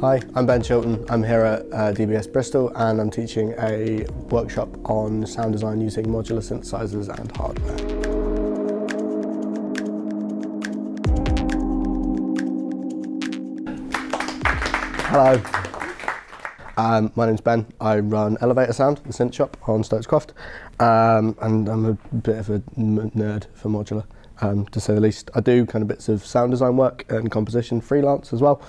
Hi, I'm Ben Chilton. I'm here at DBS Bristol and I'm teaching a workshop on sound design using modular synthesizers and hardware. Hello, my name's Ben. I run Elevator Sound, the synth shop on Stokes Croft, and I'm a bit of a nerd for modular, to say the least. I do kind of bits of sound design work and composition freelance as well,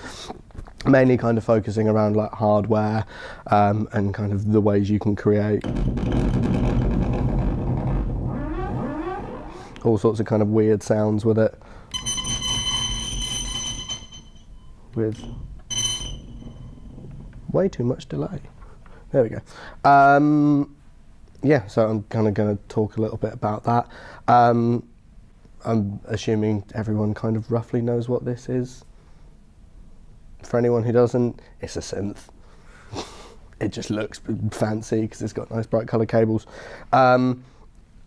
mainly kind of focusing around like hardware and kind of the ways you can create all sorts of kind of weird sounds with it. With way too much delay. There we go. Yeah, so I'm kind of going to talk a little bit about that. I'm assuming everyone kind of roughly knows what this is. For anyone who doesn't, it's a synth. It just looks fancy because it's got nice bright colour cables. On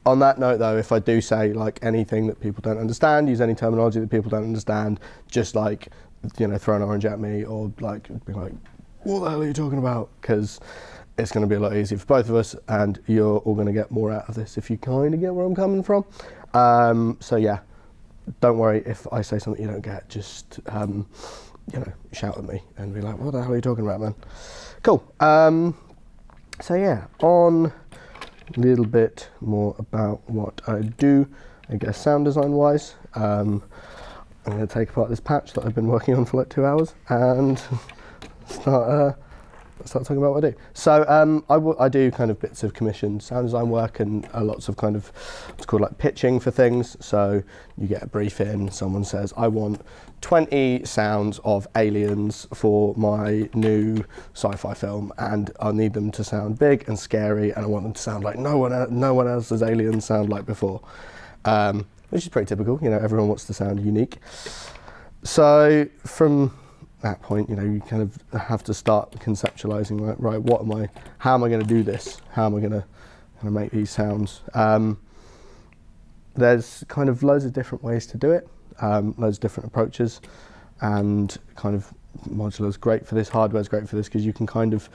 that note though, if I do say like anything that people don't understand, use any terminology that people don't understand, just like, you know, throw an orange at me or like be like, what the hell are you talking about? Because it's going to be a lot easier for both of us, and you're all going to get more out of this if you kind of get where I'm coming from. So yeah, don't worry if I say something you don't get, just you know, shout at me and be like, what the hell are you talking about, man? Cool. So yeah, on a little bit more about what I do, I guess sound design wise. I'm going to take apart this patch that I've been working on for like 2 hours and start talking about what I do. So I do kind of bits of commissioned sound design work and lots of kind of what's called like pitching for things. So you get a brief in, someone says, I want 20 sounds of aliens for my new sci-fi film, and I need them to sound big and scary, and I want them to sound like no one else's aliens sound like before, which is pretty typical. You know, everyone wants to sound unique. So from that point, you know, you kind of have to start conceptualizing, like, right, how am I going to do this? How am I going to make these sounds? There's kind of loads of different ways to do it, loads of different approaches, and kind of modular is great for this, hardware is great for this, because you can kind of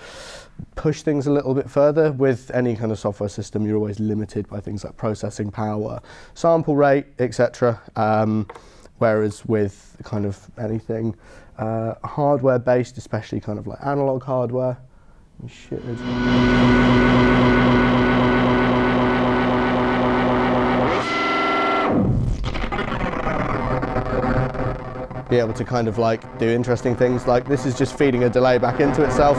push things a little bit further. With any kind of software system, you're always limited by things like processing power, sample rate, etc. Whereas with kind of anything hardware based, especially kind of like analog hardware, shit, be able to kind of like do interesting things. Like this is just feeding a delay back into itself.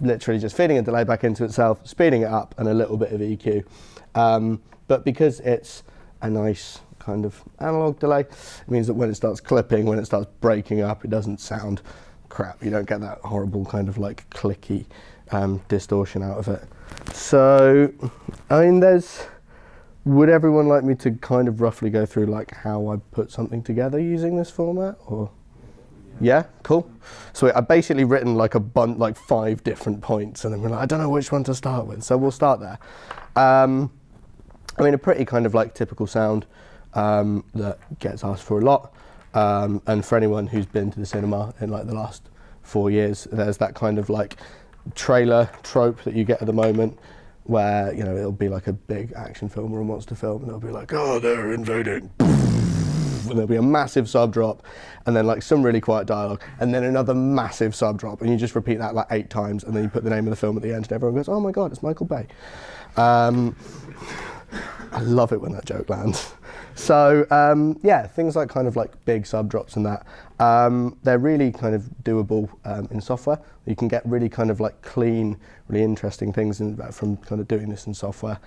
Literally just feeding a delay back into itself, speeding it up, and a little bit of EQ. But because it's a nice kind of analog delay, it means that when it starts clipping, when it starts breaking up, it doesn't sound crap. You don't get that horrible kind of like clicky distortion out of it. So, I mean, would everyone like me to kind of roughly go through like how I put something together using this format, or? Yeah, cool. So I've basically written like a bunch, like 5 different points, and then we're like, I don't know which one to start with, so we'll start there. I mean, a pretty kind of like typical sound that gets asked for a lot, and for anyone who's been to the cinema in like the last 4 years, there's that kind of like trailer trope that you get at the moment, where, you know, it'll be like a big action film or a monster film, and they'll be like, oh, they're invading. And there'll be a massive sub drop, and then like some really quiet dialogue, and then another massive sub drop, and you just repeat that like 8 times, and then you put the name of the film at the end, and everyone goes, oh my god, it's Michael Bay. I love it when that joke lands. So yeah, things like kind of like big sub drops and that, they're really kind of doable in software. You can get really kind of like clean, really interesting things from kind of doing this in software.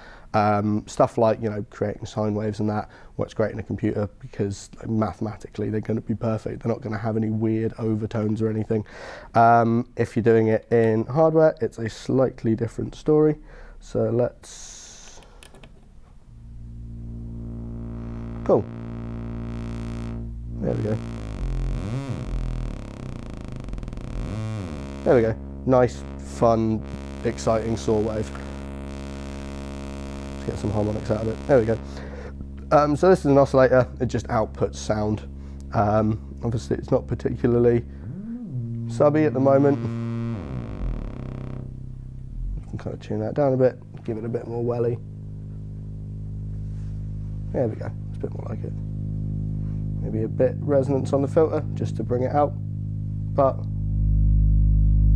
Stuff like, you know, creating sine waves and that works great in a computer, because like, mathematically they're going to be perfect. They're not going to have any weird overtones or anything. If you're doing it in hardware, it's a slightly different story. So let's. Cool. There we go. There we go. Nice, fun, exciting saw wave. Let's get some harmonics out of it. There we go. So this is an oscillator. It just outputs sound. Obviously it's not particularly subby at the moment. You can kind of tune that down a bit, give it a bit more welly. There we go, it's a bit more like it. Maybe a bit resonance on the filter just to bring it out, but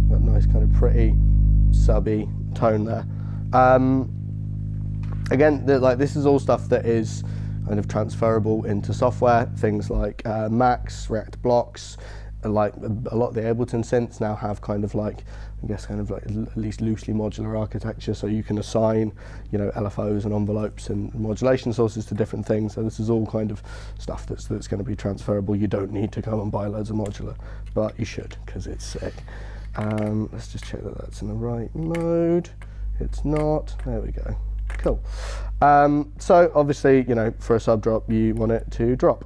got a nice kind of pretty subby tone there. Again, like this is all stuff that is kind of transferable into software, things like Max, React blocks, like a lot of the Ableton synths now have kind of like, I guess kind of like at least loosely modular architecture, so you can assign, you know, LFOs and envelopes and modulation sources to different things. So this is all kind of stuff that's going to be transferable. You don't need to come and buy loads of modular, but you should because it's sick. Let's just check that that's in the right mode. It's not. There we go. Cool. So obviously, you know, for a sub drop, you want it to drop.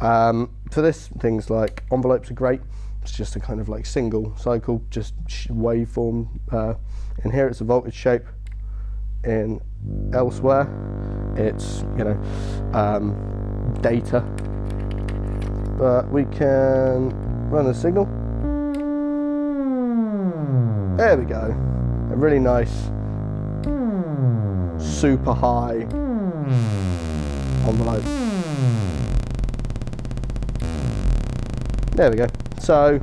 For this, things like envelopes are great. It's just a kind of like single cycle, just waveform. In here, it's a voltage shape. In elsewhere, it's, you know, data. But we can run a signal. There we go. A really nice, super high envelope. There we go. So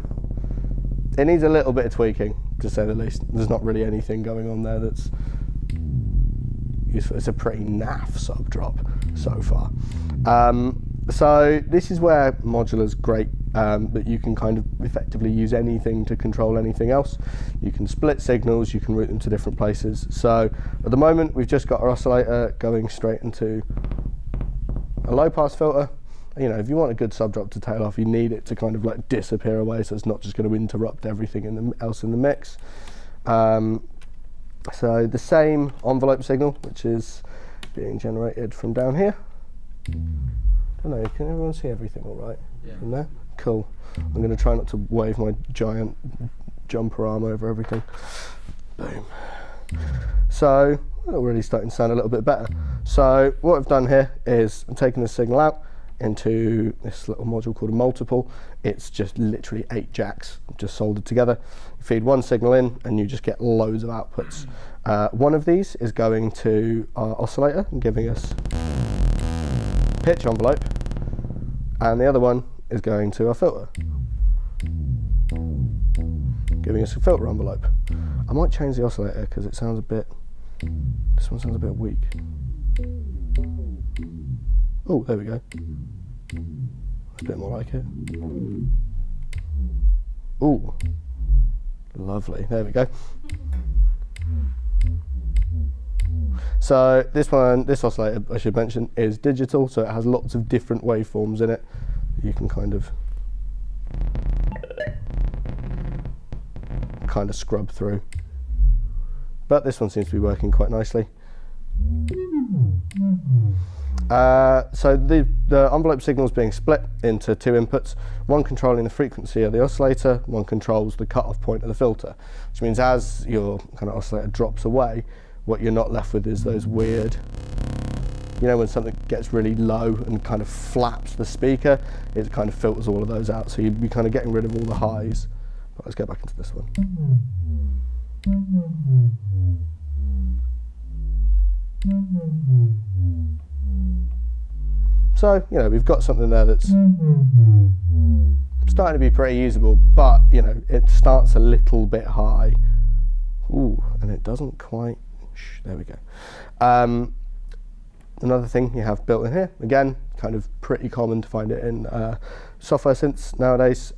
it needs a little bit of tweaking, to say the least. There's not really anything going on there that's useful. It's a pretty naff sub drop so far. So this is where modular's great, that you can kind of effectively use anything to control anything else. You can split signals, you can route them to different places. So at the moment, we've just got our oscillator going straight into a low pass filter. You know, if you want a good sub drop to tail off, you need it to kind of like disappear away, so it's not just going to interrupt everything else in the mix. So the same envelope signal, which is being generated from down here. I don't know, can everyone see everything all right? Yeah. From there? Cool. I'm going to try not to wave my giant jumper arm over everything. Boom. So that's already starting to sound a little bit better. So what I've done here is I'm taking this signal out into this little module called a multiple. It's just literally 8 jacks just soldered together. You feed one signal in and you just get loads of outputs. One of these is going to our oscillator and giving us pitch envelope, and the other one is going to our filter, giving us a filter envelope. I might change the oscillator because it sounds a bit, this one sounds a bit weak. Oh, there we go. That's a bit more like it. Oh, lovely. There we go. So this one, this oscillator, I should mention, is digital, so it has lots of different waveforms in it. You can kind of scrub through. But this one seems to be working quite nicely. So the envelope signal is being split into 2 inputs, one controlling the frequency of the oscillator, one controls the cutoff point of the filter, which means as your kind of oscillator drops away, what you're not left with is those weird, you know, when something gets really low and kind of flaps the speaker, it kind of filters all of those out, so you'd be kind of getting rid of all the highs. But let's go back into this one. So, you know, we've got something there that's starting to be pretty usable, but, you know, it starts a little bit high. Ooh, and it doesn't quite, there we go. Another thing you have built in here, again, kind of pretty common to find it in software synths nowadays,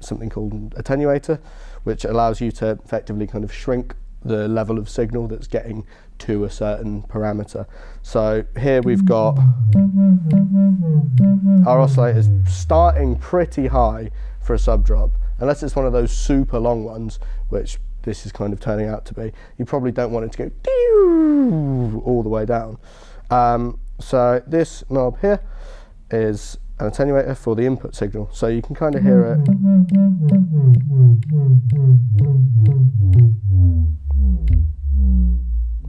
something called an attenuator, which allows you to effectively kind of shrink the level of signal that's getting to a certain parameter. So here we've got our oscillators starting pretty high for a sub drop, unless it's one of those super long ones, which this is kind of turning out to be. You probably don't want it to go all the way down. So this knob here is an attenuator for the input signal. So you can kind of hear it.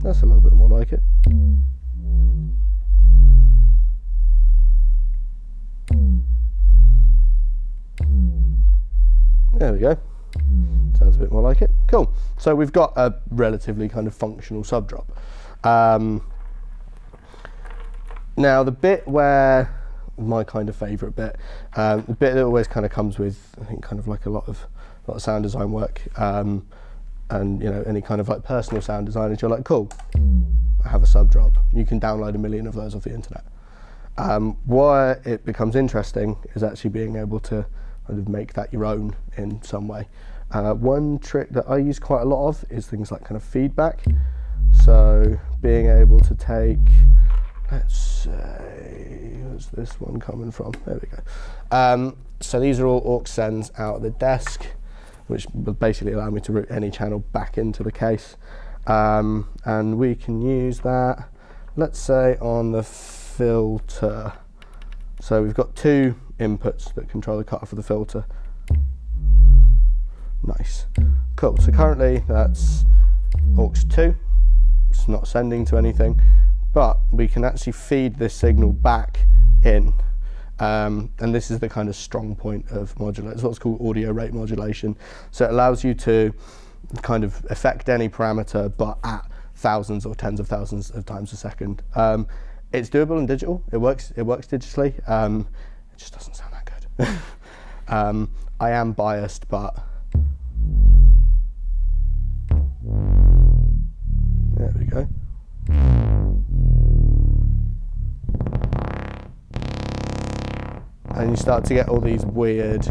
That's a little bit more like it. There we go. Sounds a bit more like it. Cool. So we've got a relatively kind of functional sub drop. Now the bit where my kind of favourite bit, the bit that always kind of comes with, I think, kind of like a lot of sound design work, and you know, any kind of like personal sound designers, you're like, cool, I have a sub drop. You can download a million of those off the internet. Why it becomes interesting is actually being able to kind of make that your own in some way. One trick that I use quite a lot of is things like kind of feedback. So being able to take, let's say, where's this one coming from? There we go. So these are all aux sends out of the desk, which will basically allow me to route any channel back into the case. And we can use that, let's say, on the filter. So we've got two inputs that control the cutoff of the filter. Nice. Cool. So currently that's aux 2. It's not sending to anything, but we can actually feed this signal back in. And this is the kind of strong point of modulation. It's what's called audio rate modulation. So it allows you to kind of affect any parameter, but at thousands or tens of thousands of times a second. It's doable in digital. It works digitally. It just doesn't sound that good. I am biased, but there we go. And you start to get all these weird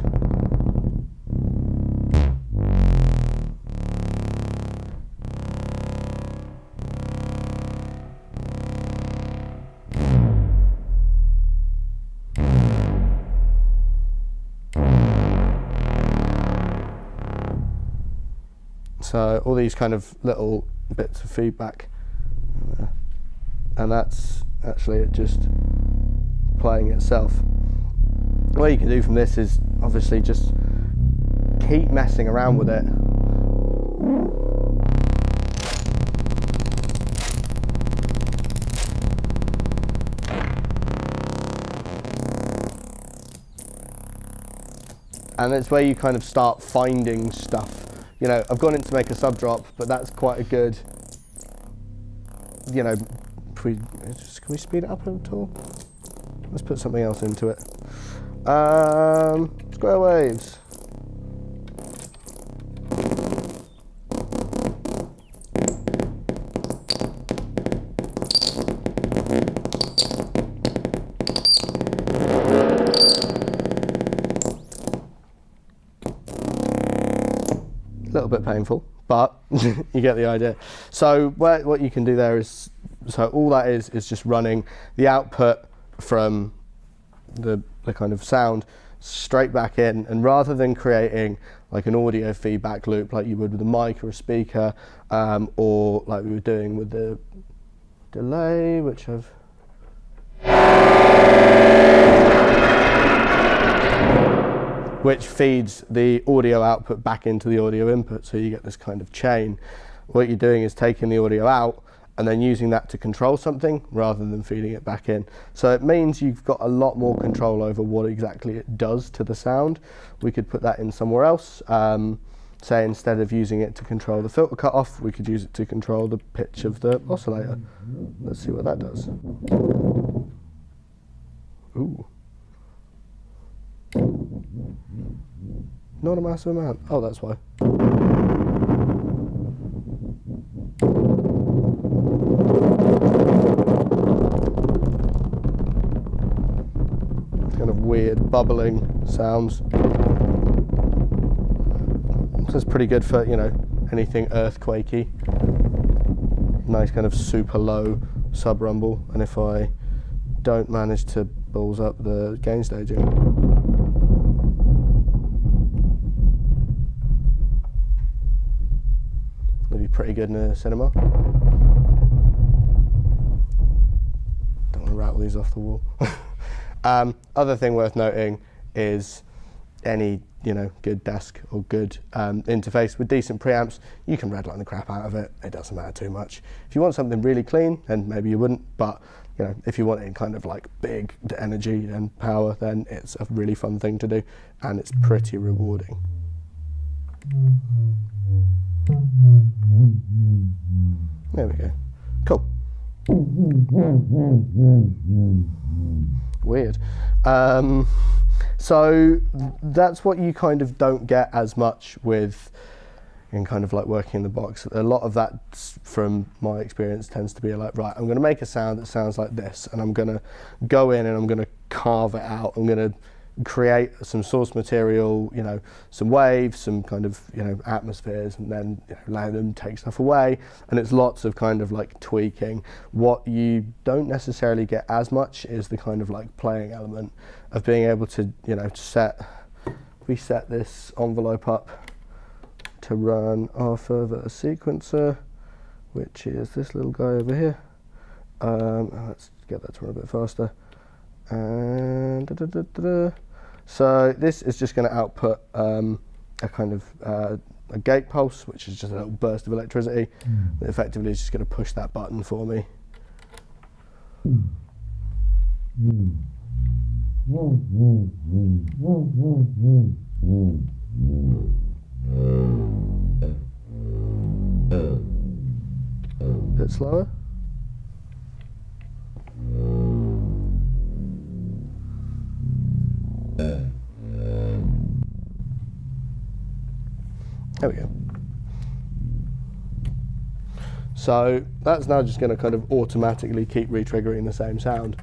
all these kind of little bits of feedback, and that's actually it just playing itself. What you can do from this is obviously just keep messing around with it. And it's where you kind of start finding stuff. You know, I've gone in to make a sub drop, but that's quite a good, you know, can we speed it up at all? Let's put something else into it. Square waves. Little bit painful, but you get the idea. So what you can do there is, so all that is just running the output from the kind of sound straight back in, and rather than creating like an audio feedback loop like you would with a mic or a speaker, or like we were doing with the delay, which I've which feeds the audio output back into the audio input, so you get this kind of chain. What you're doing is taking the audio out and then using that to control something rather than feeding it back in. So it means you've got a lot more control over what exactly it does to the sound. We could put that in somewhere else. Say instead of using it to control the filter cutoff, we could use it to control the pitch of the oscillator. Let's see what that does. Ooh. Not a massive amount. Oh, that's why. Kind of weird bubbling sounds. This is pretty good for, you know, anything earthquakey. Nice kind of super low sub rumble. And if I don't manage to balls up the gain staging. Pretty good in a cinema. Don't want to rattle these off the wall. Other thing worth noting is any good desk or good interface with decent preamps, you can redline the crap out of it. It doesn't matter too much. If you want something really clean, then maybe you wouldn't. But if you want any kind of big energy and power, then it's a really fun thing to do, and it's pretty rewarding. There we go. Cool. Weird. So that's what you kind of don't get as much with working in the box. A lot of that, from my experience, tends to be like, right, I'm going to make a sound that sounds like this, and I'm going to go in and I'm going to carve it out. I'm going to create some source material, some waves, some atmospheres, and then allow them to take stuff away. And it's lots of tweaking. What you don't necessarily get as much is the playing element of being able to, we set this envelope up to run off of a sequencer, which is this little guy over here. Let's get that to run a bit faster. And so this is just going to output a gate pulse, which is just a little burst of electricity that effectively is just going to push that button for me. A bit slower. There we go. So that's now just going to automatically keep re-triggering the same sound,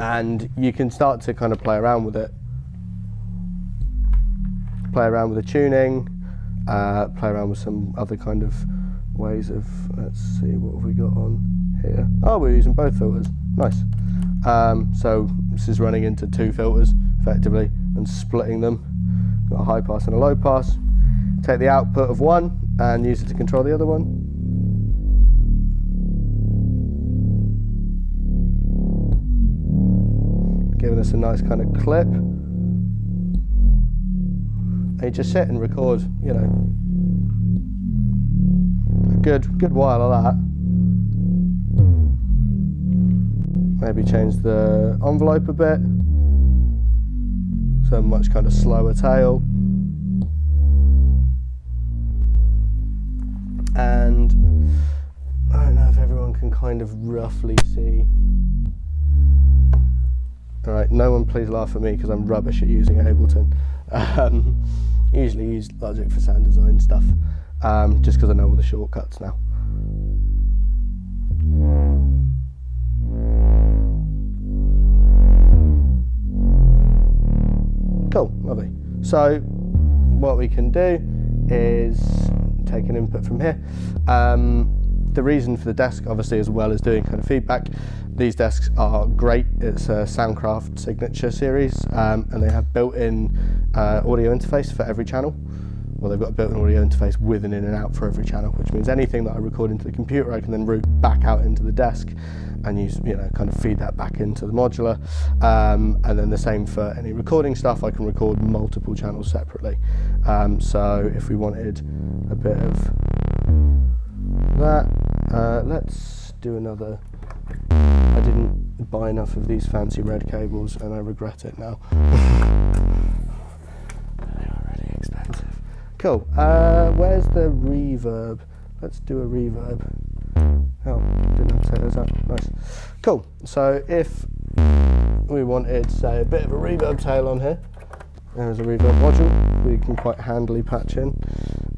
and you can start to play around with it, play around with the tuning, play around with some other ways of, let's see, what have we got on here? Oh, we're using both filters. Nice. So this is running into two filters effectively and splitting them. Got a high pass and a low pass. Take the output of one and use it to control the other one. Giving us a nice clip. And you just sit and record, a good while of that. Maybe change the envelope a bit, so much slower tail. And I don't know if everyone can roughly see. All right, no one please laugh at me because I'm rubbish at using Ableton. Usually use Logic for sound design stuff, just because I know all the shortcuts now. Cool, lovely. So what we can do is take an input from here. The reason for the desk, obviously, as well as doing feedback, these desks are great. It's a Soundcraft Signature series, and they have built-in audio interface for every channel. Well, they've got a built-in audio interface with an in and out for every channel, which means anything that I record into the computer, I can then route back out into the desk and use, feed that back into the modular. And then the same for any recording stuff, I can record multiple channels separately. So if we wanted a bit of that, let's do another. I didn't buy enough of these fancy red cables and I regret it now. They are really expensive. Cool. Where's the reverb? Let's do a reverb. Oh, didn't have to take those out. Nice. Cool. So if we wanted, say, a bit of a reverb tail on here, there's a reverb module we can quite handily patch in.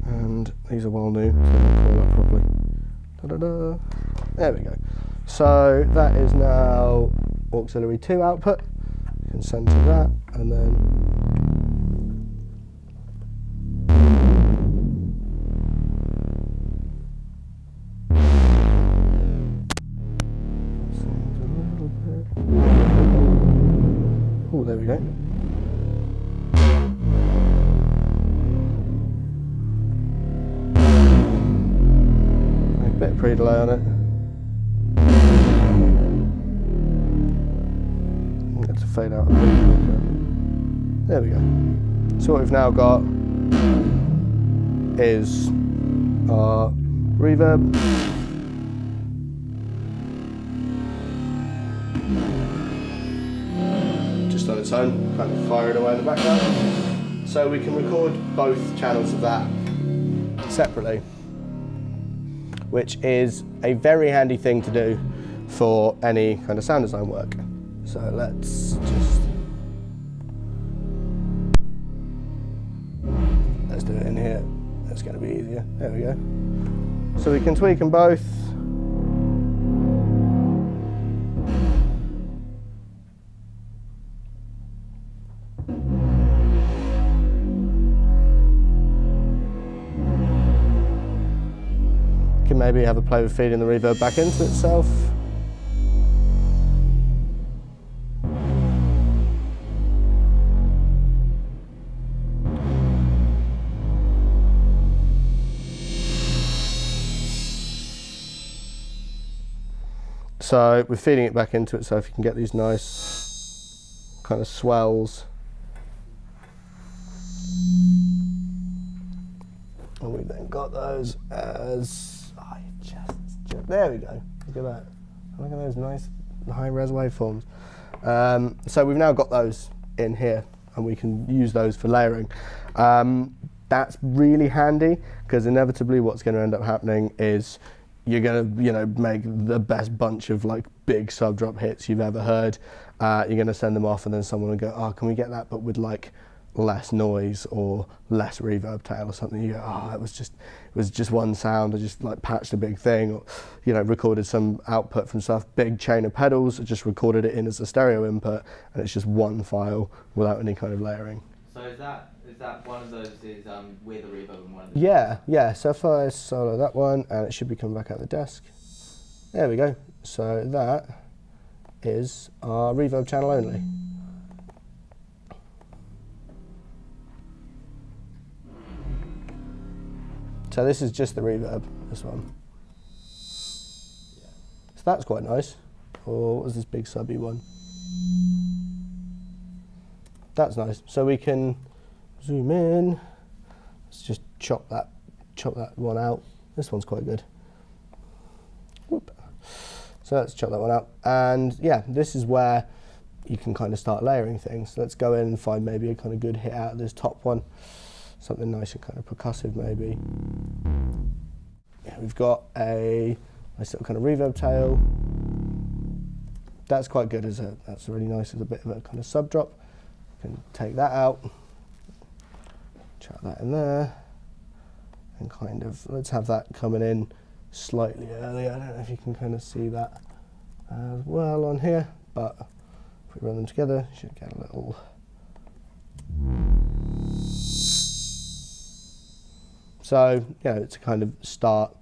And these are well new, so they'll call up properly. Da-da-da. There we go. So that is now auxiliary 2 output. You can send to that, and then there we go. A bit of pre-delay on it. fade out. There we go. So what we've now got is our reverb. Just on its own, kind of firing away in the background. So we can record both channels of that separately, which is a very handy thing to do for any kind of sound design work. So let's just, let's do it in here. That's going to be easier. There we go. So we can tweak them both. Can maybe have a play with feeding the reverb back into itself. So we're feeding it back into it, so if you can get these nice kind of swells. And we've then got those as, oh, just, there we go, look at that. Look at those nice high-res waveforms. So we've now got those in here, and we can use those for layering. That's really handy, because inevitably what's going to end up happening is you're going to, you know, make the best bunch of like big sub drop hits you've ever heard. You're going to send them off and then someone will go, oh, can we get that but with like less noise or less reverb tail or something. You go, oh, it was just one sound. I just like patched a big thing, or, you know, recorded some output from stuff, big chain of pedals. I just recorded it in as a stereo input and it's just one file without any kind of layering. So is that one of those is with a reverb and one of those? Yeah. So if I solo that one, and it should be coming back out the desk. There we go. So that is our reverb channel only. So this is just the reverb, this one. Yeah. So that's quite nice. Or what was this big subby one? That's nice. So we can zoom in. Let's just chop that one out. This one's quite good. Whoop. So let's chop that one out. And yeah, this is where you can kind of start layering things. Let's go in and find maybe a kind of good hit out of this top one. Something nice and kind of percussive maybe. Yeah, we've got a nice little kind of reverb tail. That's quite good as a, that's really nice as a bit of a kind of sub drop. Can take that out, chuck that in there, and kind of let's have that coming in slightly early. I don't know if you can kind of see that as well on here, but if we run them together, you should get a little. So yeah, you know, it's a kind of start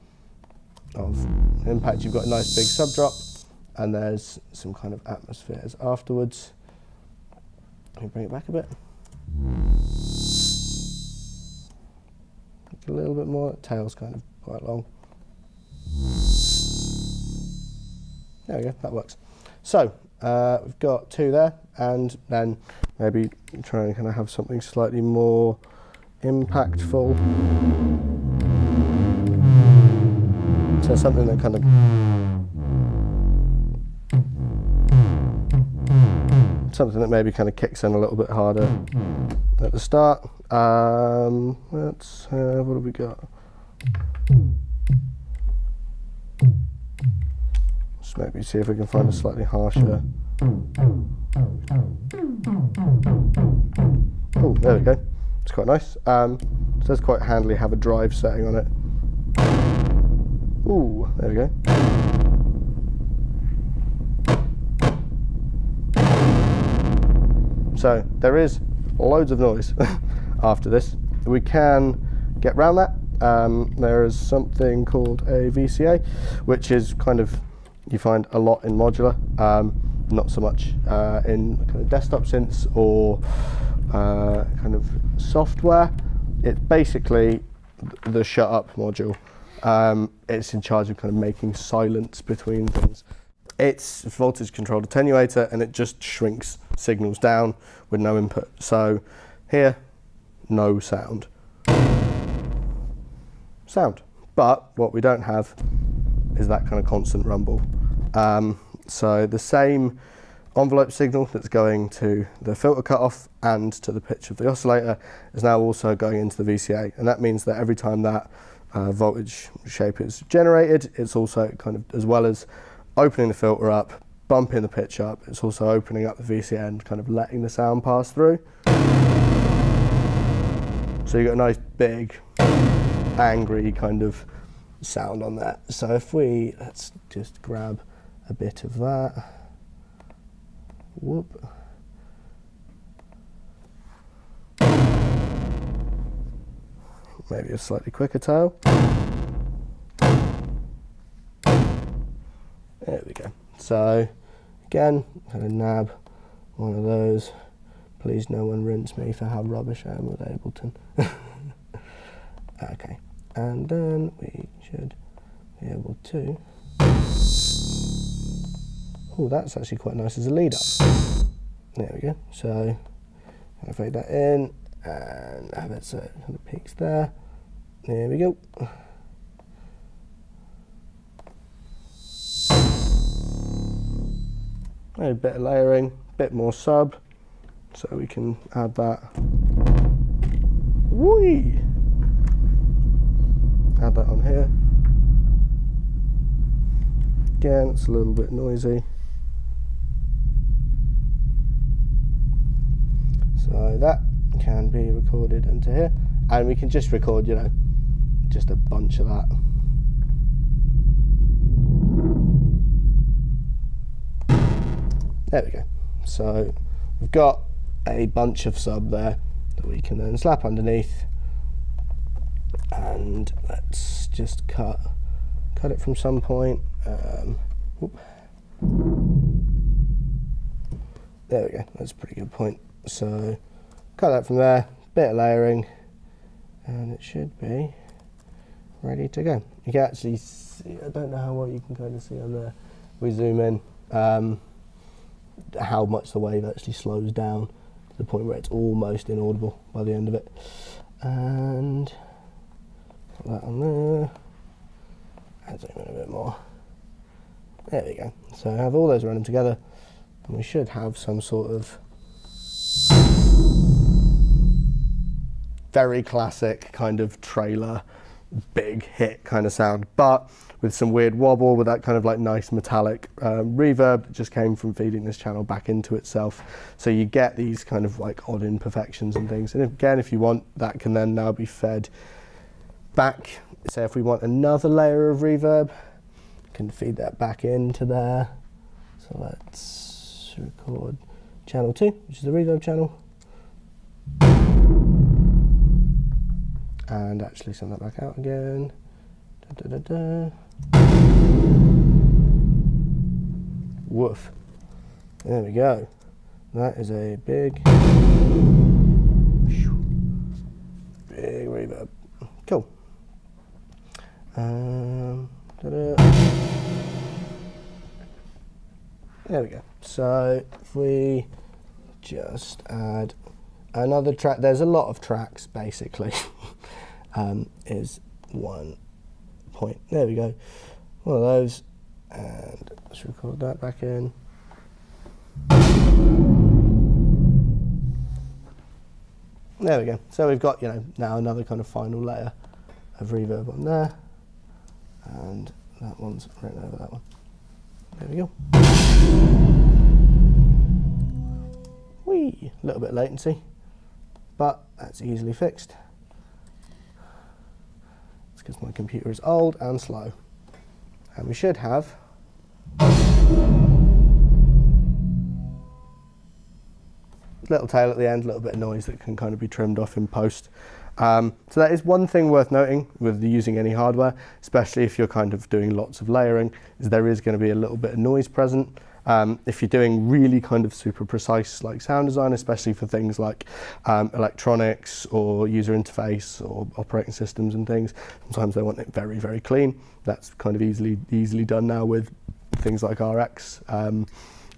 of impact. You've got a nice big sub drop, and there's some kind of atmospheres afterwards. Let me bring it back a bit. A little bit more. Tail's kind of quite long. There we go. That works. So we've got two there, and then maybe try and kind of have something slightly more impactful. So something that kind of. Something that maybe kind of kicks in a little bit harder at the start. Let's have, what have we got? Let's maybe see if we can find a slightly harsher. Oh, there we go. It's quite nice. It does quite handily have a drive setting on it. Ooh, there we go. So there is loads of noise after this. We can get around that. There is something called a VCA, which is kind of, you find a lot in modular, not so much in kind of desktop synths or kind of software. It's basically the shut up module. It's in charge of kind of making silence between things. It's voltage controlled attenuator, and it just shrinks signals down with no input. So here, no sound. But what we don't have is that kind of constant rumble. So the same envelope signal that's going to the filter cutoff and to the pitch of the oscillator is now also going into the VCA, and that means that every time that voltage shape is generated, it's also kind of, as well as opening the filter up, bumping the pitch up, it's also opening up the VCA and kind of letting the sound pass through. So you've got a nice big angry kind of sound on that. So if we, let's just grab a bit of that. Whoop. Maybe a slightly quicker tail. There we go. So again, I'm going to nab one of those. Please no one rinse me for how rubbish I am with Ableton. Okay, and then we should be able to... Oh, that's actually quite nice as a lead up. There we go. So I'm going to fade that in and have it so it kind of peaks there. There we go. A bit of layering, a bit more sub, so we can add that. Whee! Add that on here. Again, it's a little bit noisy. So that can be recorded into here, and we can just record, you know, just a bunch of that. There we go. So we've got a bunch of sub there that we can then slap underneath, and let's just cut it from some point. There we go. That's a pretty good point. So cut that from there, bit of layering, and it should be ready to go. You can actually see, I don't know how well you can kind of see on there. We zoom in. How much the wave actually slows down to the point where it's almost inaudible by the end of it. And put that on there, and zoom in a bit more. There we go. So I have all those running together, and we should have some sort of very classic kind of trailer, big hit kind of sound, but with some weird wobble, with that kind of like nice metallic reverb that just came from feeding this channel back into itself. So you get these kind of like odd imperfections and things. And again, if you want, that can then now be fed back. So if we want another layer of reverb, we can feed that back into there. So let's record channel 2, which is the reverb channel. And actually send that back out again. Da, da, da, da. Woof. There we go. That is a big reverb. Cool. There we go. So if we just add another track, there's a lot of tracks basically. Is one point. There we go. One of those. And let's record that back in. There we go. So we've got, you know, now another kind of final layer of reverb on there. And that one's right over that one. There we go. Whee! A little bit of latency, but that's easily fixed. Because my computer is old and slow. And we should have... little tail at the end, a little bit of noise that can kind of be trimmed off in post. So that is one thing worth noting with using any hardware, especially if you're kind of doing lots of layering, is there is going to be a little bit of noise present. If you're doing really kind of super precise like sound design, especially for things like electronics or user interface or operating systems and things, sometimes they want it very, very clean. That's kind of easily done now with things like RX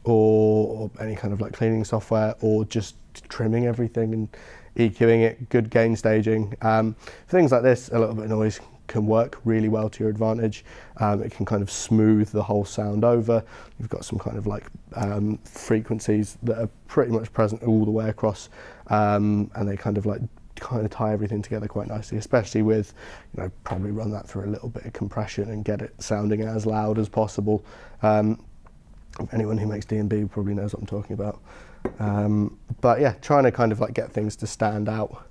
or any kind of like cleaning software, or just trimming everything and EQing it, good gain staging. Things like this, a little bit of noise can work really well to your advantage. It can kind of smooth the whole sound over. You've got some kind of like frequencies that are pretty much present all the way across, and they kind of tie everything together quite nicely, especially with, you know, probably run that through a little bit of compression and get it sounding as loud as possible. Anyone who makes D&B probably knows what I'm talking about. But yeah, trying to kind of like get things to stand out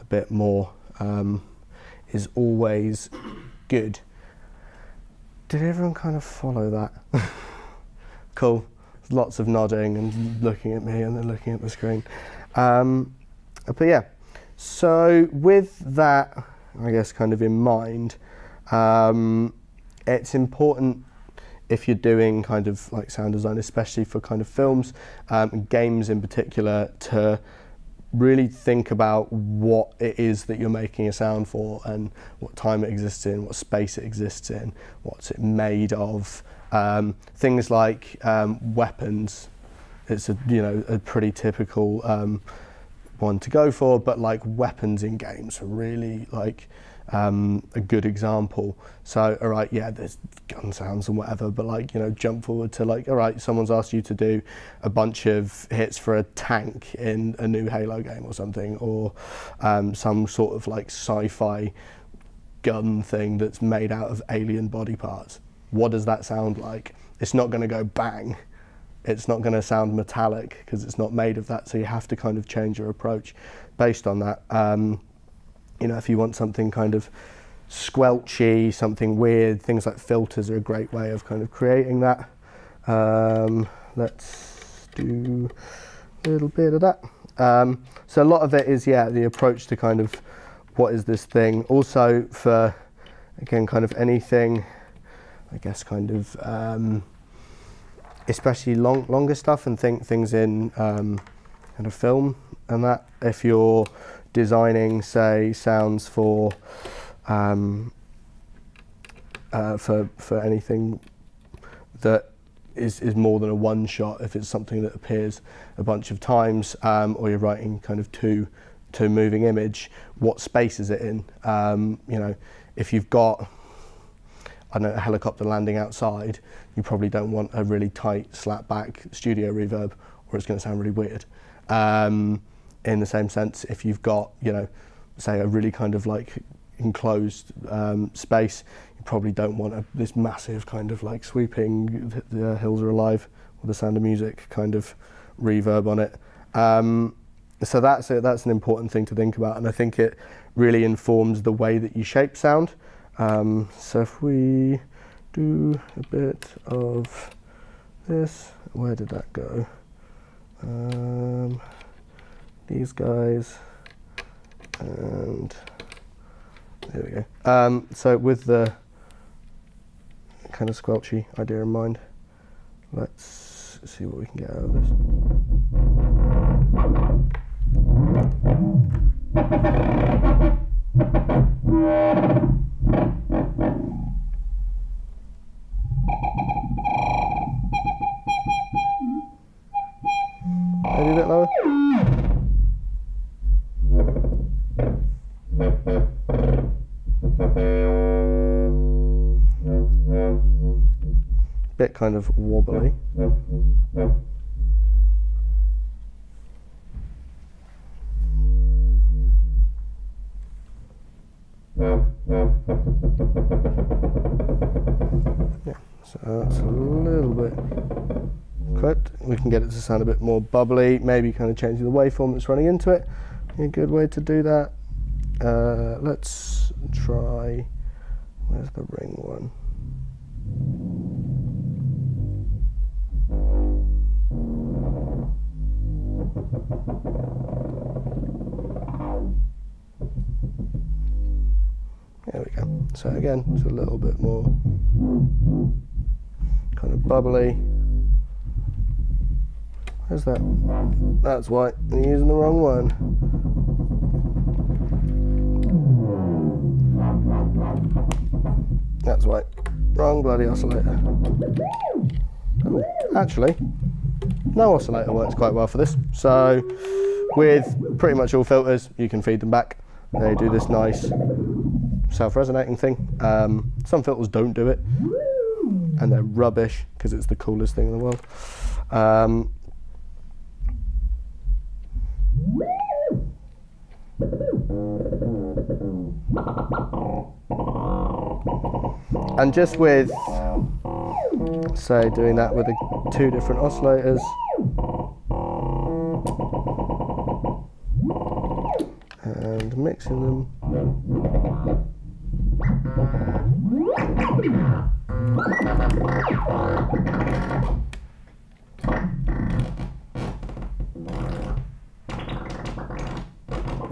a bit more is always good. Did everyone kind of follow that? Cool. Lots of nodding and looking at me and then looking at the screen. But yeah, so with that, I guess, kind of in mind, it's important if you're doing kind of like sound design, especially for kind of films and games in particular, to really think about what it is that you're making a sound for and what time it exists in, what space it exists in, what's it made of. Things like weapons, it's a, you know, a pretty typical one to go for, but like weapons in games are really like a good example. So, all right, yeah, there's gun sounds and whatever, but like, you know, jump forward to like, all right, someone's asked you to do a bunch of hits for a tank in a new Halo game or something, or some sort of like sci-fi gun thing that's made out of alien body parts. What does that sound like? It's not going to go bang. It's not going to sound metallic because it's not made of that, so you have to kind of change your approach based on that. You know, if you want something kind of squelchy, something weird, things like filters are a great way of kind of creating that. Let's do a little bit of that. So a lot of it is, yeah, the approach to kind of what is this thing. Also for, again, kind of anything, I guess, kind of especially longer stuff and things in kind of film and that. If you're designing, say, sounds for anything that is more than a one shot, if it's something that appears a bunch of times, or you're writing kind of to moving image, what space is it in? You know, if you've got, I don't know, a helicopter landing outside, you probably don't want a really tight slap back studio reverb, or it's going to sound really weird. In the same sense, if you've got, you know, say a really kind of like enclosed space, you probably don't want this massive kind of like sweeping the hills are alive or the Sound of Music kind of reverb on it. So that's an important thing to think about, and I think it really informs the way that you shape sound. So if we do a bit of this, where did that go? These guys, and there we go. So with the kind of squelchy idea in mind, let's see what we can get out of this. Maybe a bit lower. Bit kind of wobbly. Yeah, so that's a little bit clipped. We can get it to sound a bit more bubbly, maybe kind of changing the waveform that's running into it. A good way to do that. Let's try, where's the ring one? There we go. So again, it's a little bit more kind of bubbly. Where's that? That's why I'm using the wrong one. That's why. Wrong bloody oscillator. Oh, actually, no oscillator works quite well for this. So with pretty much all filters, you can feed them back. They do this nice self-resonating thing. Some filters don't do it, and they're rubbish because it's the coolest thing in the world. And just with, say, doing that with the two different oscillators, and mixing them.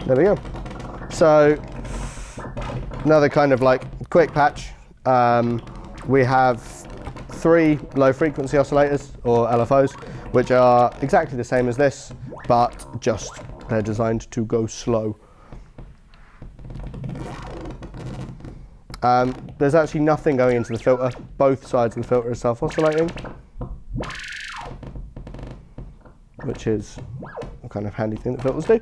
There we go. So another kind of like quick patch. We have three low frequency oscillators, or LFOs, which are exactly the same as this, but just they're designed to go slow. There's actually nothing going into the filter. Both sides of the filter are self-oscillating, which is a kind of handy thing that filters do.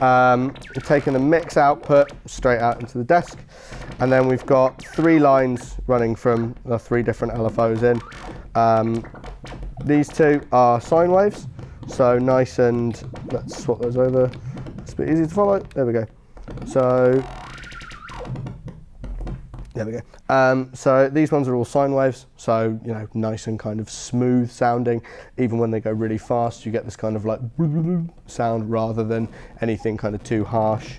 We're taking the mix output straight out into the desk, and then we've got three lines running from the three different LFOs in. These two are sine waves, so nice and, let's swap those over. It's a bit easy to follow. There we go. So there we go. So these ones are all sine waves, so you know, nice and kind of smooth sounding. Even when they go really fast, you get this kind of like sound rather than anything kind of too harsh.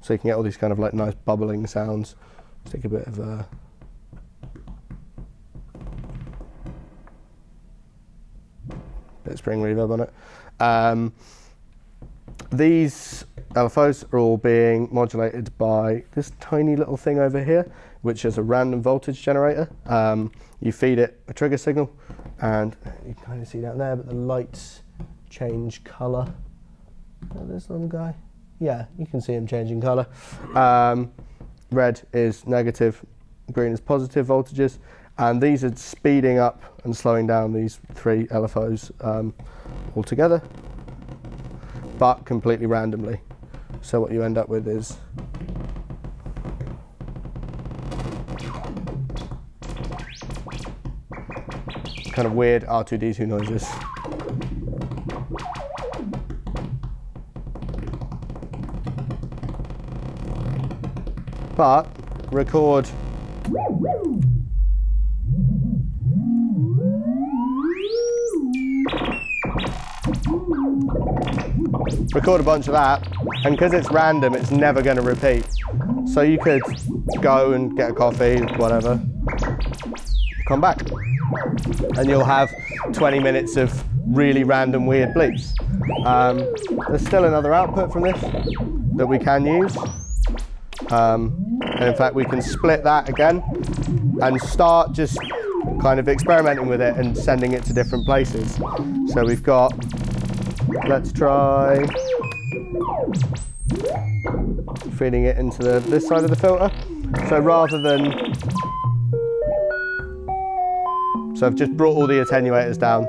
So you can get all these kind of like nice bubbling sounds. Let's take a bit of a. Bit of spring reverb on it. These LFOs are all being modulated by this tiny little thing over here, which is a random voltage generator. You feed it a trigger signal, and you can kind of see down there, but the lights change colour. Oh, this little guy. Yeah, you can see him changing colour. Red is negative, green is positive voltages, and these are speeding up and slowing down these three LFOs all together, but completely randomly. So what you end up with is kind of weird R2D2 noises. But record a bunch of that, and because it's random, it's never going to repeat. So you could go and get a coffee, whatever, come back, and you'll have 20 minutes of really random weird bleeps. There's still another output from this that we can use, and in fact we can split that again and start just kind of experimenting with it and sending it to different places. So we've got, let's try feeding it into this side of the filter. So rather than, so I've just brought all the attenuators down.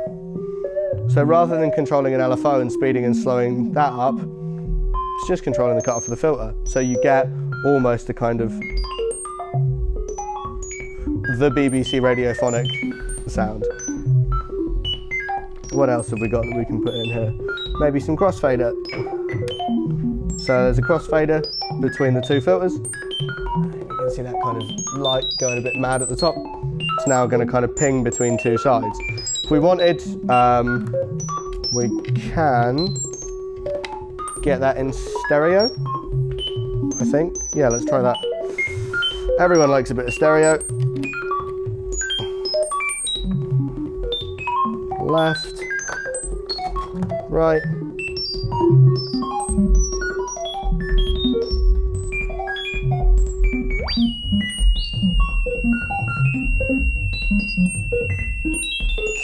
So rather than controlling an LFO and speeding and slowing that up, it's just controlling the cutoff of the filter. So you get almost a kind of the BBC radiophonic sound. What else have we got that we can put in here? Maybe some crossfader. So there's a crossfader between the two filters. You can see that kind of light going a bit mad at the top. It's now going to kind of ping between two sides. If we wanted, we can get that in stereo, I think. Yeah, let's try that. Everyone likes a bit of stereo. Left, right.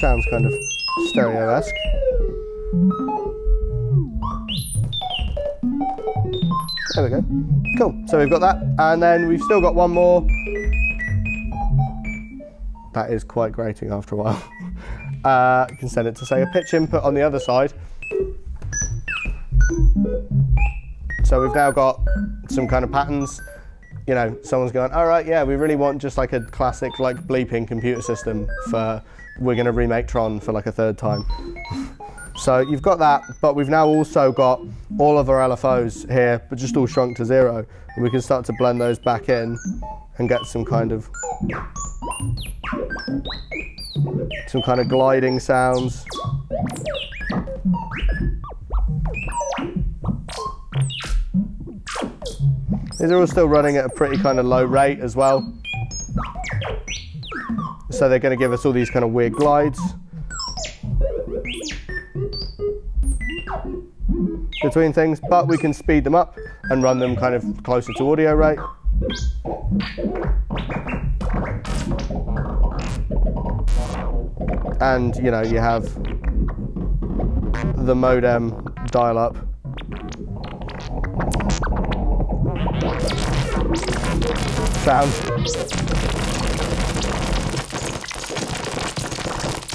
Sounds kind of stereo-esque. There we go. Cool. So we've got that, and then we've still got one more. That is quite grating after a while. You can send it to, say, a pitch input on the other side. So we've now got some kind of patterns. You know, someone's going, all right, yeah, we really want just like a classic, like, bleeping computer system for, we're going to remake Tron for like a third time. So you've got that, but we've now also got all of our LFOs here, but just all shrunk to zero. And we can start to blend those back in and get some kind of gliding sounds. These are all still running at a pretty kind of low rate as well. So they're going to give us all these kind of weird glides. Between things, but we can speed them up and run them kind of closer to audio rate. And you know, you have the modem dial up. Sound.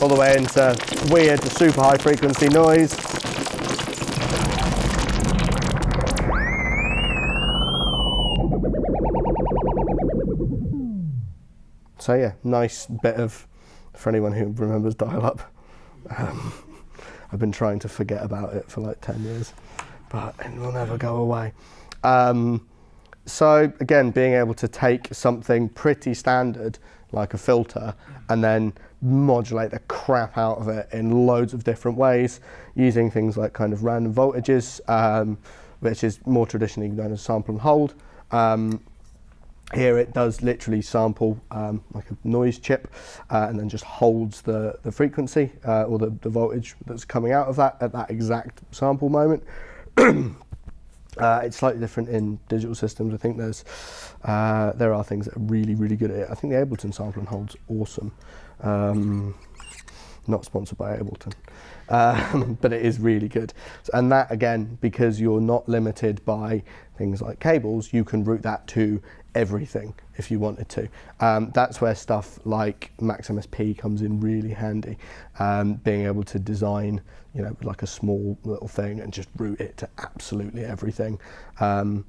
All the way into weird, super high frequency noise. So yeah, nice bit of, for anyone who remembers dial-up, I've been trying to forget about it for like 10 years, but it will never go away. So again, being able to take something pretty standard, like a filter, and then modulate the crap out of it in loads of different ways, using things like kind of random voltages, which is more traditionally known as sample and hold. Here it does literally sample like a noise chip and then just holds the frequency or the voltage that's coming out of that at that exact sample moment. It's slightly different in digital systems. I think there's there are things that are really, really good at it. I think the Ableton sample and hold's awesome. Not sponsored by Ableton, but it is really good. And that, again, because you're not limited by things like cables, you can route that to everything if you wanted to. That's where stuff like MaxMSP comes in really handy. Being able to design, you know, like a small little thing and just route it to absolutely everything. And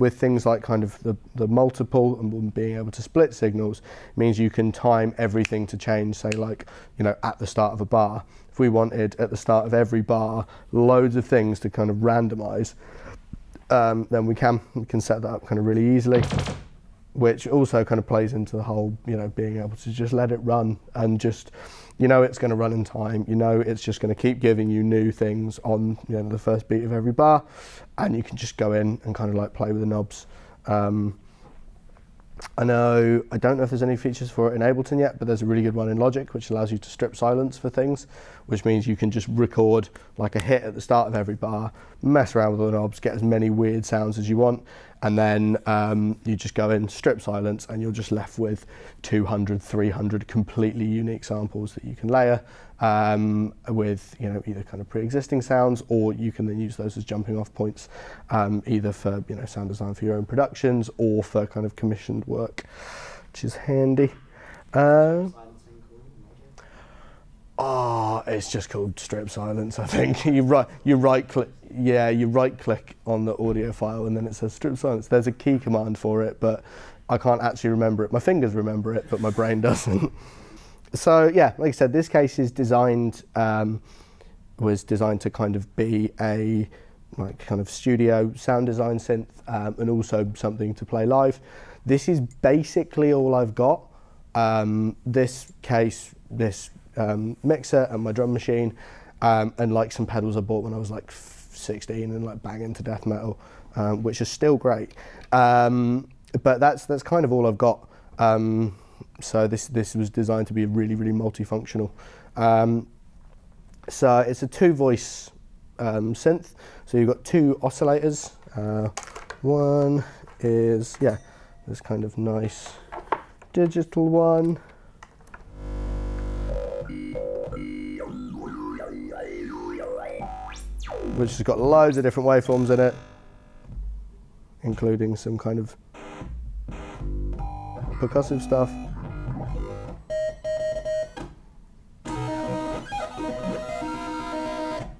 with things like kind of the multiple and being able to split signals, means you can time everything to change, say, like, you know, at the start of a bar. If we wanted at the start of every bar loads of things to kind of randomize, then we can set that up kind of really easily, which also kind of plays into the whole, you know, being able to just let it run and just, you know, it's going to run in time, you know, it's just going to keep giving you new things on, you know, the first beat of every bar, and you can just go in and kind of like play with the knobs. I don't know if there's any features for it in Ableton yet, but there's a really good one in Logic which allows you to strip silence for things, which means you can just record like a hit at the start of every bar, mess around with all the knobs, get as many weird sounds as you want, and then you just go in, strip silence, and you're just left with 200, 300 completely unique samples that you can layer with, you know, either kind of pre-existing sounds, or you can then use those as jumping off points, either for, you know, sound design for your own productions or for kind of commissioned work, which is handy. It's just called strip silence, I think. You right click on the audio file and then it says strip silence. There's a key command for it, but I can't actually remember it. My fingers remember it, but my brain doesn't. So yeah, like I said, this case is designed, was designed to kind of be a like kind of studio sound design synth, and also something to play live. This is basically all I've got. This case, this mixer, and my drum machine, and like some pedals I bought when I was like 16 and like banging to death metal, which is still great. But that's kind of all I've got. So this was designed to be really, really multifunctional. So it's a two-voice synth. So you've got two oscillators. One is, yeah, this kind of nice digital one. Which has got loads of different waveforms in it. including some kind of percussive stuff.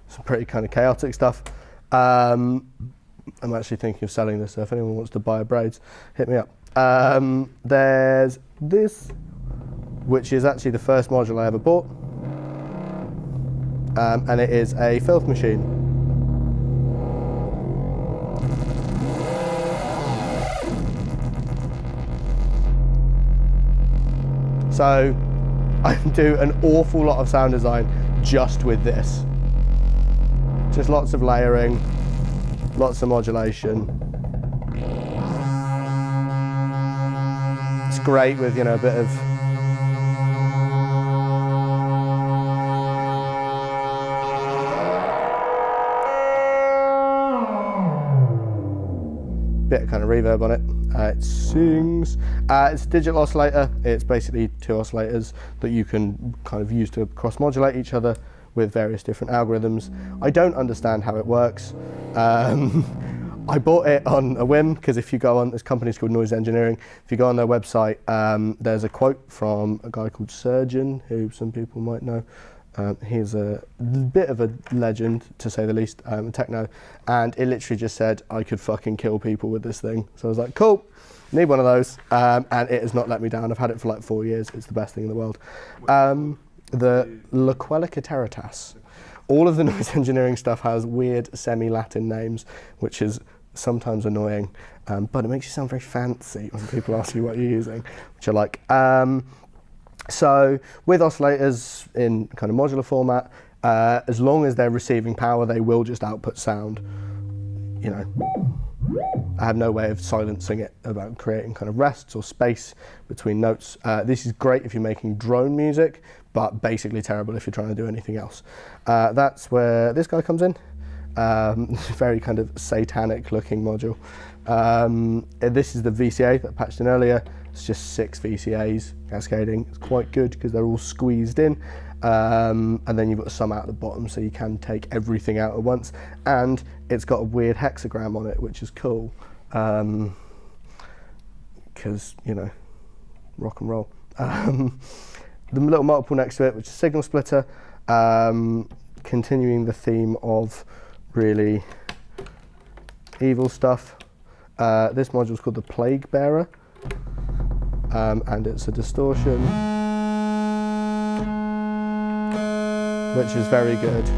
Some pretty kind of chaotic stuff. I'm actually thinking of selling this, so if anyone wants to buy a Braids, hit me up. There's this, which is actually the first module I ever bought, and it is a filth machine. So I do an awful lot of sound design just with this. Just lots of layering, lots of modulation. It's great with, you know, a bit of kind of reverb on it. It sings. It's a digital oscillator. It's basically two oscillators that you can kind of use to cross-modulate each other with various different algorithms. I don't understand how it works. I bought it on a whim because if you go on, this company's called Noise Engineering. If you go on their website, there's a quote from a guy called Surgeon, who some people might know. He's a bit of a legend, to say the least, techno, and it literally just said, I could fucking kill people with this thing. So I was like, cool, need one of those, and it has not let me down. I've had it for like 4 years. It's the best thing in the world. The Loquelica Teratas. All of the Noise Engineering stuff has weird semi-Latin names, which is sometimes annoying, but it makes you sound very fancy when people ask you what you're using, which I like. So with oscillators in kind of modular format, as long as they're receiving power, they will just output sound. You know, I have no way of silencing it about creating kind of rests or space between notes. This is great if you're making drone music, but basically terrible if you're trying to do anything else. That's where this guy comes in. Very kind of satanic looking module. This is the VCA that I patched in earlier. It's just 6 VCAs cascading. It's quite good because they're all squeezed in. And then you've got some out at the bottom, so you can take everything out at once. And it's got a weird hexagram on it, which is cool. Because, you know, rock and roll. The little multiple next to it, which is signal splitter, continuing the theme of really evil stuff. This module is called the Plague Bearer. And it's a distortion, which is very good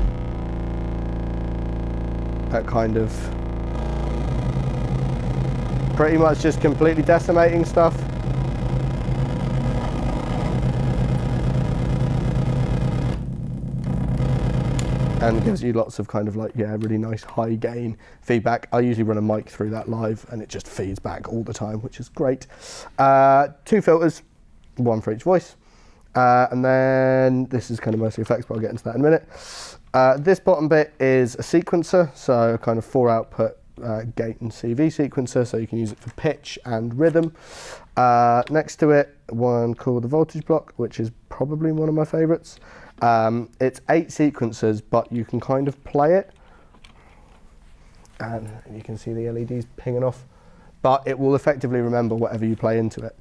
at kind of pretty much just completely decimating stuff. And gives you lots of kind of like, yeah, really nice high gain feedback. I usually run a mic through that live and it just feeds back all the time, which is great. Two filters, one for each voice. And then this is kind of mostly effects, but I'll get into that in a minute. This bottom bit is a sequencer, so a kind of 4-output gate and CV sequencer, so you can use it for pitch and rhythm. Next to it, one called the voltage block, which is probably one of my favorites. It's 8 sequences, but you can kind of play it, and you can see the LEDs pinging off, but it will effectively remember whatever you play into it.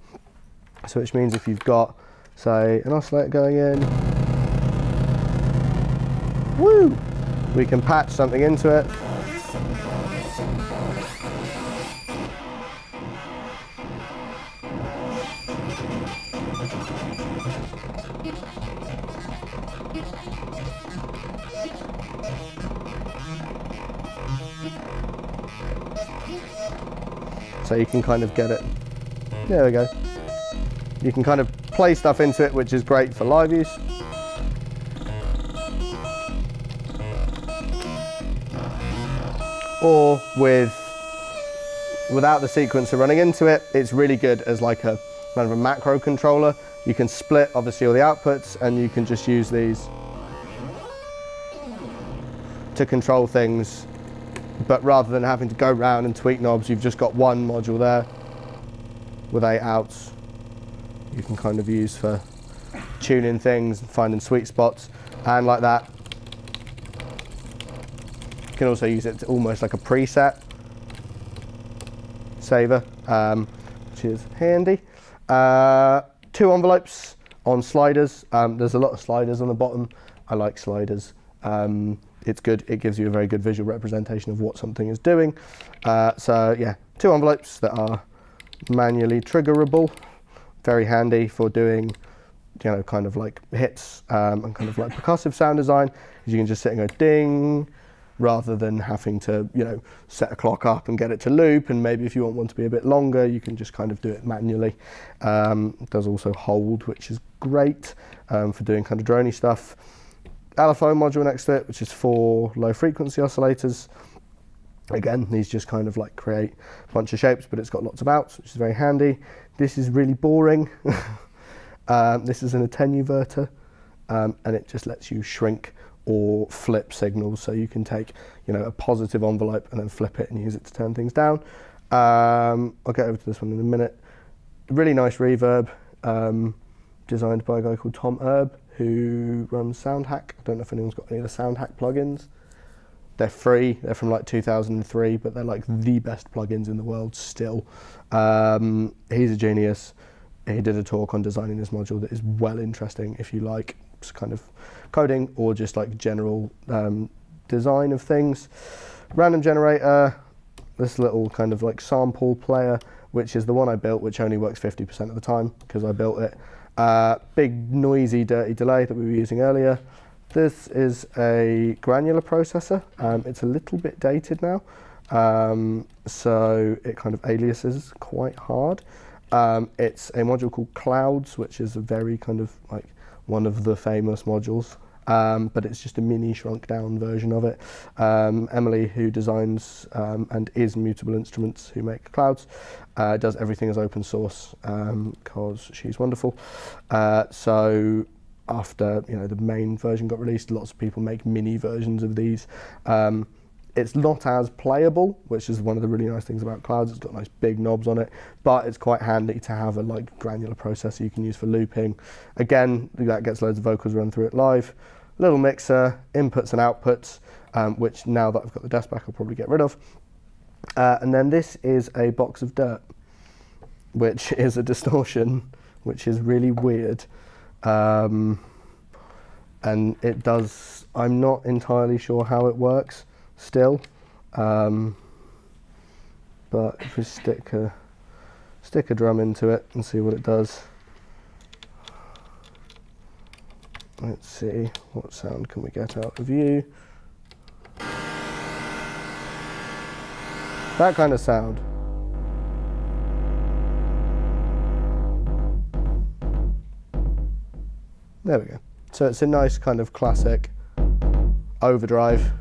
So which means if you've got, say, an oscillator going in, woo, we can patch something into it. So you can kind of get it, there we go. You can kind of play stuff into it, which is great for live use. Or without the sequencer running into it, it's really good as like a kind of a macro controller. You can split obviously all the outputs and you can just use these to control things. But rather than having to go round and tweak knobs, you've just got one module there with 8 outs you can kind of use for tuning things and finding sweet spots and like that. You can also use it to almost like a preset. saver, which is handy. Two envelopes on sliders. There's a lot of sliders on the bottom. I like sliders. It's good. It gives you a very good visual representation of what something is doing. So yeah, two envelopes that are manually triggerable. Very handy for doing, you know, kind of like hits and kind of like percussive sound design. You can just sit and go ding, rather than having to, you know, set a clock up and get it to loop. And maybe if you want one to be a bit longer, you can just kind of do it manually. It does also hold, which is great for doing kind of droney stuff. LFO module next to it, which is for low frequency oscillators. Again, these just kind of like create a bunch of shapes, but it's got lots of outs, which is very handy. This is really boring. This is an attenuverter, and it just lets you shrink or flip signals. So you can take, you know, a positive envelope and then flip it and use it to turn things down. I'll get over to this one in a minute. Really nice reverb, designed by a guy called Tom Erb, who runs SoundHack. I don't know if anyone's got any of the SoundHack plugins. They're free, they're from like 2003, but they're like the best plugins in the world still. He's a genius. He did a talk on designing this module that is well interesting if you like kind of coding or just like general design of things. Random generator, this little kind of like sample player, which is the one I built, which only works 50% of the time because I built it. Big noisy dirty delay that we were using earlier. This is a granular processor. It's a little bit dated now, so it kind of aliases quite hard. It's a module called Clouds, which is a very kind of like one of the famous modules, but it's just a mini shrunk down version of it. Emily, who designs and is Mutable Instruments, who make Clouds, does everything as open source because she's wonderful. So after, you know, the main version got released, lots of people make mini versions of these. It's not as playable, which is one of the really nice things about Clouds. It's got nice big knobs on it, but it's quite handy to have a like granular processor you can use for looping. Again, that gets loads of vocals run through it live. Little mixer, inputs and outputs, which now that I've got the desk back, I'll probably get rid of. And then this is a box of dirt, which is a distortion, which is really weird. And it does, I'm not entirely sure how it works still, but if we stick a drum into it and see what it does. Let's see, what sound can we get out of you? That kind of sound. There we go. So it's a nice kind of classic overdrive,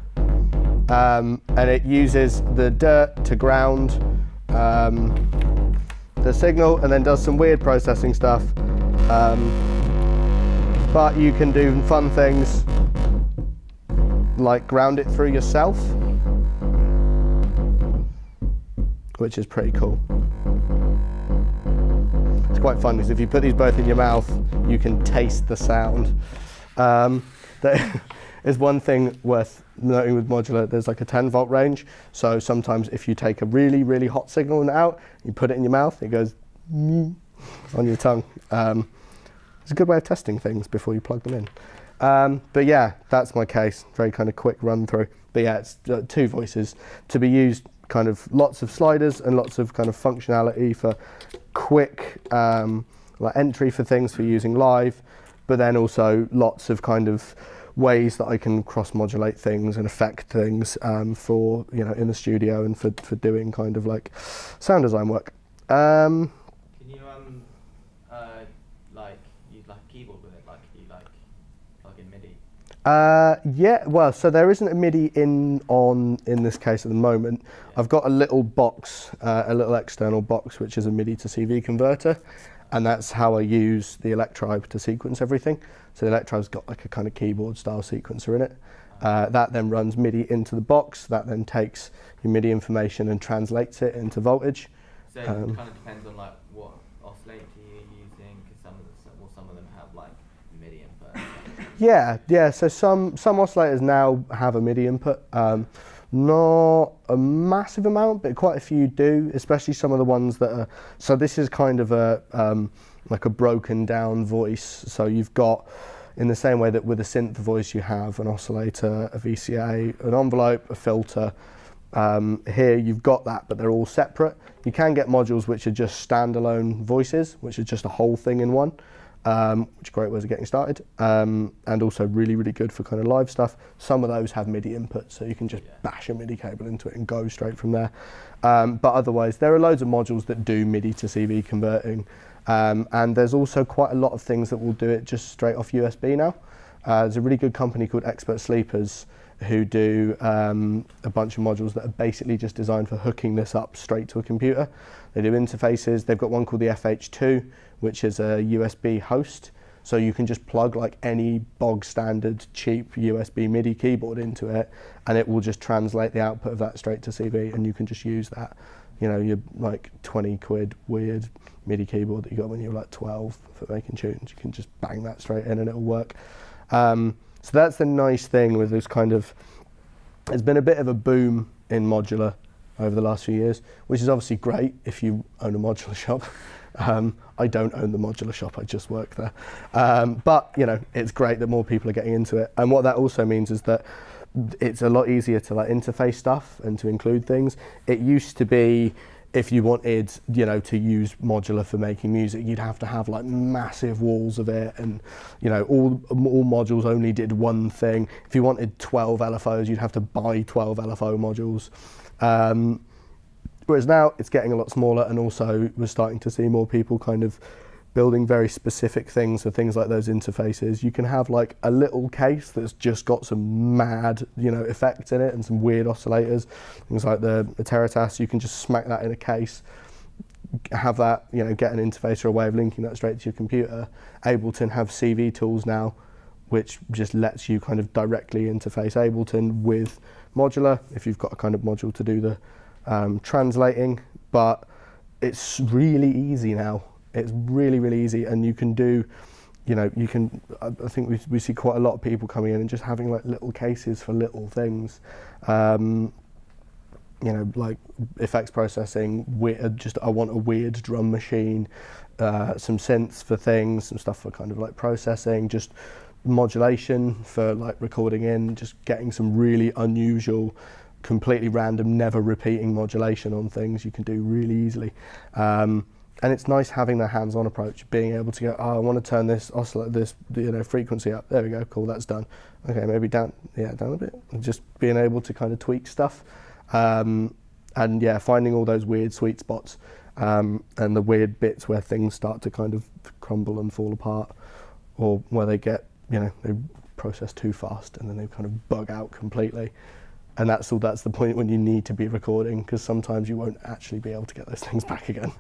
and it uses the dirt to ground the signal and then does some weird processing stuff, but you can do fun things like ground it through yourself, which is pretty cool. It's quite fun because if you put these both in your mouth, you can taste the sound. That is one thing worth noting with modular. There's like a 10 volt range. So sometimes if you take a really, really hot signal and out, you put it in your mouth, it goes on your tongue. It's a good way of testing things before you plug them in. But yeah, that's my case. Very kind of quick run through. But yeah, it's two voices to be used, kind of lots of sliders and lots of kind of functionality for quick like entry for things for using live, but then also lots of kind of ways that I can cross-modulate things and affect things for, you know, in the studio and for doing kind of like sound design work. Can you like use like a keyboard with it, like you like plug in MIDI? Yeah, well, so there isn't a MIDI in this case at the moment. Yeah. I've got a little box, a little external box, which is a MIDI to CV converter. And that's how I use the Electribe to sequence everything. So the Electribe's got like a kind of keyboard style sequencer in it. That then runs MIDI into the box. That then takes your MIDI information and translates it into voltage. So it kind of depends on like what oscillator you're using, because some of them have like MIDI input. Yeah. So some oscillators now have a MIDI input. Not a massive amount, but quite a few do, especially some of the ones that are. So this is kind of a like a broken down voice. So you've got, in the same way that with a synth voice you have an oscillator, a VCA, an envelope, a filter. Here you've got that, but they're all separate. You can get modules which are just standalone voices, which is just a whole thing in one, which are great ways of getting started, and also really, really good for kind of live stuff. Some of those have MIDI input, so you can just bash a MIDI cable into it and go straight from there. But otherwise, there are loads of modules that do MIDI to CV converting, and there's also quite a lot of things that will do it just straight off USB now. There's a really good company called Expert Sleepers who do a bunch of modules that are basically just designed for hooking this up straight to a computer. They do interfaces. They've got one called the FH2, which is a USB host. So you can just plug like any bog standard cheap USB MIDI keyboard into it, and it will just translate the output of that straight to CV, and you can just use that. You know, your like 20 quid weird MIDI keyboard that you got when you were like 12 for making tunes. You can just bang that straight in and it'll work. So that's the nice thing with this kind of, there's been a bit of a boom in modular over the last few years, which is obviously great if you own a modular shop. I don't own the modular shop, I just work there. But, you know, it's great that more people are getting into it. And what that also means is that it's a lot easier to like interface stuff and to include things. It used to be, if you wanted, you know, to use modular for making music, you'd have to have like massive walls of it, and you know, all modules only did one thing. If you wanted 12 LFOs, you'd have to buy 12 LFO modules. Whereas now it's getting a lot smaller, and also we're starting to see more people kind of building very specific things, so things like those interfaces. You can have like a little case that's just got some mad, you know, effects in it and some weird oscillators, things like the Teratas. You can just smack that in a case, have that, you know, get an interface or a way of linking that straight to your computer. Ableton have CV tools now, which just lets you kind of directly interface Ableton with modular, if you've got a kind of module to do the translating, but it's really easy now. It's really, really easy, and you can do, you know, you can, I think we see quite a lot of people coming in and just having like little cases for little things, you know, like effects processing, just I want a weird drum machine, some synths for things, some stuff for kind of like processing, just modulation for like recording in, just getting some really unusual, completely random, never repeating modulation on things you can do really easily. And it's nice having the hands-on approach, being able to go, oh, I want to turn this oscillator, this, you know, frequency up. There we go, cool, that's done. Okay, maybe down, yeah, down a bit. And just being able to kind of tweak stuff, and yeah, finding all those weird sweet spots, and the weird bits where things start to kind of crumble and fall apart, or where they get, you know, they process too fast and then they kind of bug out completely. And that's the point when you need to be recording, because sometimes you won't actually be able to get those things back again.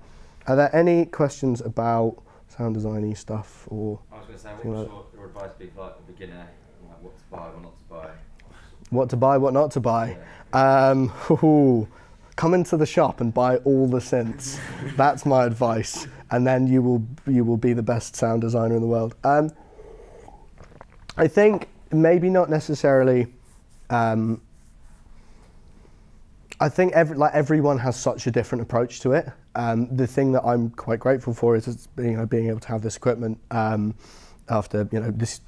Are there any questions about sound design-y stuff? Or I was going to say, what sort of advice would be for like a beginner, like what to buy, what not to buy? What to buy, what not to buy? Yeah. Come into the shop and buy all the synths. That's my advice, and then you will be the best sound designer in the world. I think maybe not necessarily. I think everyone has such a different approach to it. The thing that I'm quite grateful for is, you know, being able to have this equipment. After, you know, this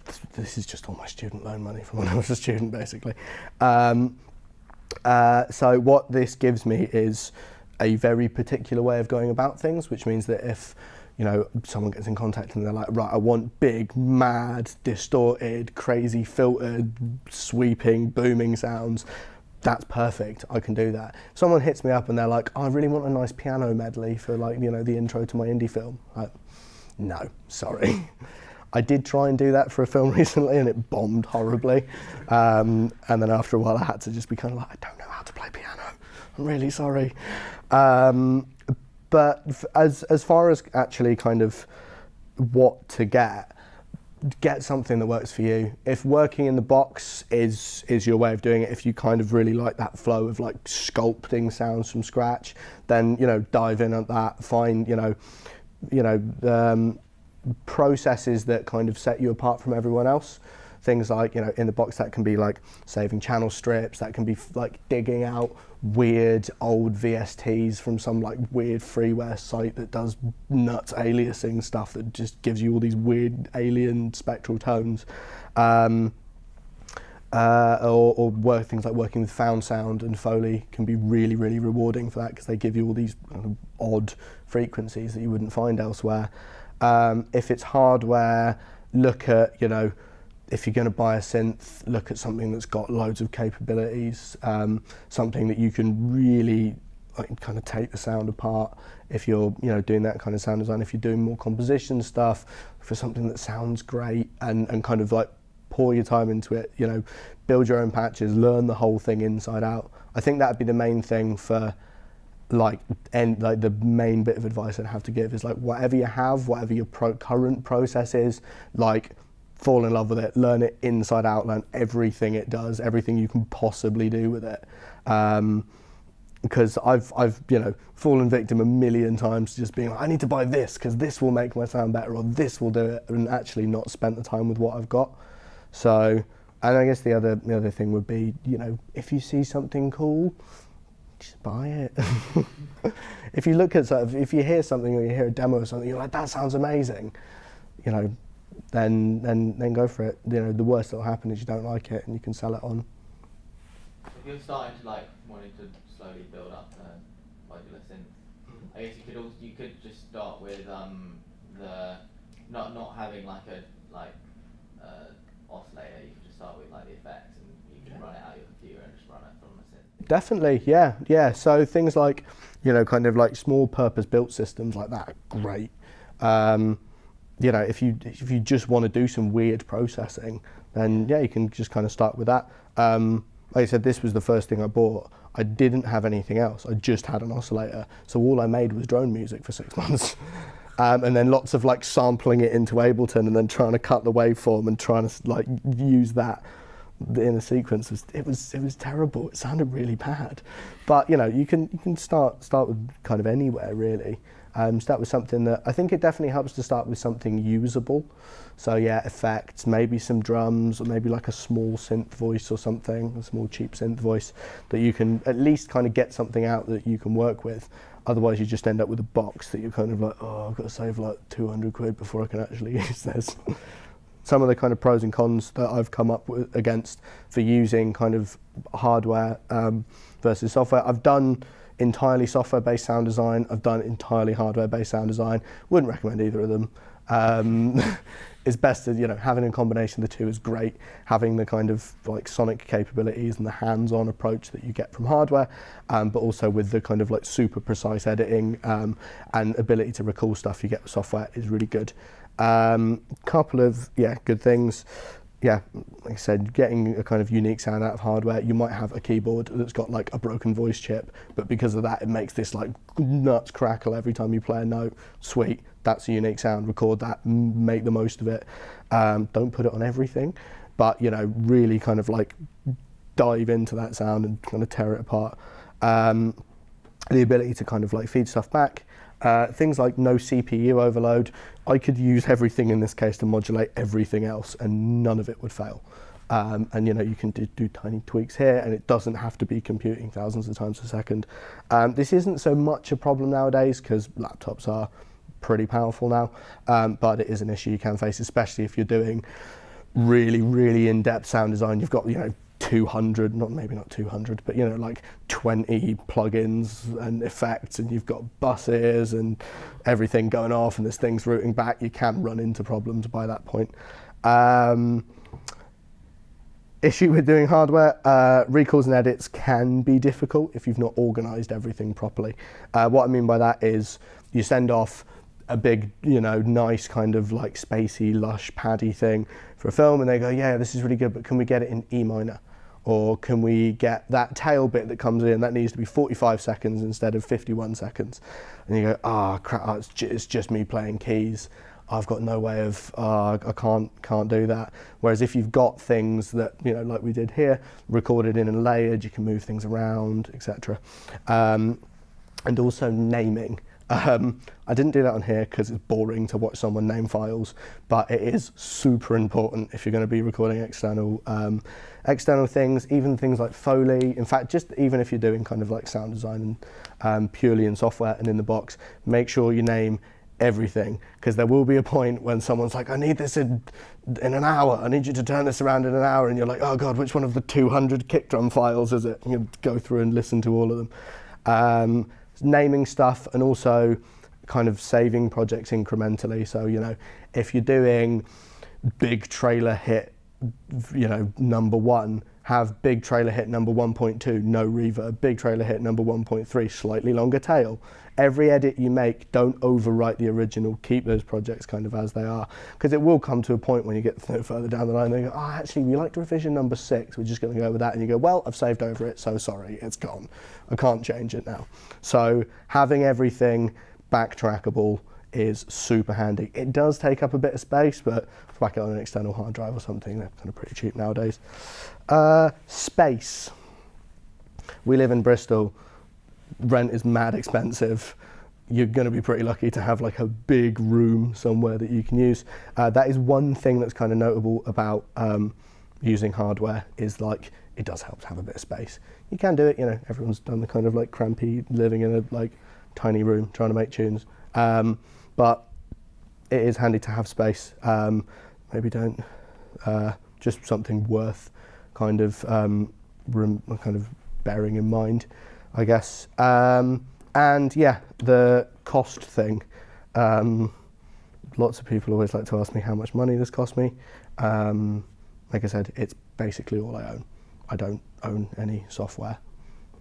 is just all my student loan money from when I was a student, basically. So what this gives me is a very particular way of going about things, which means that if, you know, someone gets in contact and they're like, right, I want big, mad, distorted, crazy, filtered, sweeping, booming sounds. That's perfect, I can do that. If someone hits me up and they're like, oh, I really want a nice piano medley for like, you know, the intro to my indie film. Like, no, sorry. I did try and do that for a film recently and it bombed horribly. And then after a while I had to just be kind of like, I don't know how to play piano. I'm really sorry. But as far as actually kind of what to get something that works for you. If working in the box is your way of doing it, if you kind of really like that flow of like sculpting sounds from scratch, then, you know, dive in at that. Find, processes that kind of set you apart from everyone else. things like, you know, in the box that can be like saving channel strips, that can be like digging out weird old VSTs from some like weird freeware site that does nuts aliasing stuff that just gives you all these weird alien spectral tones. Things like working with found sound and Foley can be really, really rewarding for that, because they give you all these odd frequencies that you wouldn't find elsewhere. If it's hardware, look at, you know, if you're going to buy a synth, look at something that's got loads of capabilities, something that you can really kind of take the sound apart. If you're, you know, doing that kind of sound design, if you're doing more composition stuff, for something that sounds great and kind of like pour your time into it, you know, build your own patches, learn the whole thing inside out. I think that'd be the main thing for, like the main bit of advice I'd have to give is like, whatever you have, whatever your current process is, like, fall in love with it, learn it inside out, learn everything it does, everything you can possibly do with it. Because I've you know, fallen victim a million times to just being like, I need to buy this because this will make my sound better or this will do it, and actually not spent the time with what I've got. So, and I guess the other thing would be, you know, if you see something cool, just buy it. If you look at sort of, if you hear something or you hear a demo or something, you're like, that sounds amazing, you know, then go for it. You know, the worst that'll happen is you don't like it and you can sell it on. If you're starting to like wanting to slowly build up a modular synth, I guess you could also, you could just start with the not having like a oscillator, you can just start with like the effects and you can run it out of your computer and just run it from the synth. Definitely, yeah, yeah. So things like, you know, kind of like small purpose-built systems like that, great. You know, if you just want to do some weird processing, then yeah, you can just kind of start with that. Like I said, this was the first thing I bought. I didn't have anything else. I just had an oscillator, so all I made was drone music for 6 months. And then lots of like sampling it into Ableton and then trying to cut the waveform and trying to like use that in a sequence. It was terrible. It sounded really bad. But you know, you can start with kind of anywhere really. Start with something that, I think it definitely helps to start with something usable. So yeah, effects, maybe some drums, or maybe like a small synth voice or something, a small cheap synth voice that you can at least kind of get something out that you can work with. Otherwise you just end up with a box that you're kind of like, oh, I've got to save like 200 quid before I can actually use this. Some of the kind of pros and cons that I've come up with against for using kind of hardware versus software. I've done entirely software-based sound design. I've done entirely hardware-based sound design. Wouldn't recommend either of them. It's best to, you know, having a combination of the two is great. Having the kind of like sonic capabilities and the hands-on approach that you get from hardware, but also with the kind of like super precise editing and ability to recall stuff you get with software is really good. Couple of, yeah, good things. Yeah, like I said, getting a kind of unique sound out of hardware. You might have a keyboard that's got like a broken voice chip, but because of that, it makes this like nuts crackle every time you play a note. Sweet, that's a unique sound. Record that, make the most of it. Don't put it on everything, but you know, really kind of like dive into that sound and kind of tear it apart. The ability to kind of like feed stuff back. Things like no CPU overload. I could use everything in this case to modulate everything else and none of it would fail. And you know, you can do tiny tweaks here and it doesn't have to be computing thousands of times a second. This isn't so much a problem nowadays because laptops are pretty powerful now, but it is an issue you can face, especially if you're doing really, really in-depth sound design. You've got, you know, 200, not maybe not 200, but you know, like 20 plugins and effects, and you've got buses and everything going off, and this thing's routing back. You can run into problems by that point. Issue with doing hardware, recalls and edits can be difficult if you've not organised everything properly. What I mean by that is you send off a big, you know, nice kind of like spacey, lush, paddy thing for a film, and they go, yeah, this is really good, but can we get it in E minor? Or can we get that tail bit that comes in, that needs to be 45 seconds instead of 51 seconds? And you go, ah, crap, it's just me playing keys. I've got no way of, I can't do that. Whereas if you've got things that, you know, like we did here, recorded in and layered, you can move things around, etc. And also naming. I didn't do that on here because it's boring to watch someone name files, but it is super important if you're going to be recording external things, even things like Foley. In fact, just even if you're doing kind of like sound design and purely in software and in the box, make sure you name everything, because there will be a point when someone's like, I need this in an hour, I need you to turn this around in an hour, and you're like, oh god, which one of the 200 kick drum files is it? And you go through and listen to all of them. Naming stuff, and also kind of saving projects incrementally. So, you know, if you're doing big trailer hit, you know, number one, have big trailer hit number 1.2, no reverb, big trailer hit number 1.3, slightly longer tail. Every edit you make, don't overwrite the original, keep those projects kind of as they are, because it will come to a point when you get further down the line, they go, oh, actually, we liked revision number 6, we're just going to go with that, and you go, well, I've saved over it, so sorry, it's gone. I can't change it now. So having everything backtrackable is super handy. It does take up a bit of space, but whack it on an external hard drive or something, they're kind of pretty cheap nowadays. Space. We live in Bristol, rent is mad expensive. You're going to be pretty lucky to have like a big room somewhere that you can use. That is one thing that's kind of notable about using hardware, is like, it does help to have a bit of space. You can do it, you know, everyone's done the kind of like crampy living in a like tiny room trying to make tunes. But it is handy to have space. Maybe don't just something worth kind of bearing in mind, I guess. And yeah, the cost thing. Lots of people always like to ask me how much money this cost me. Like I said, it's basically all I own. I don't own any software.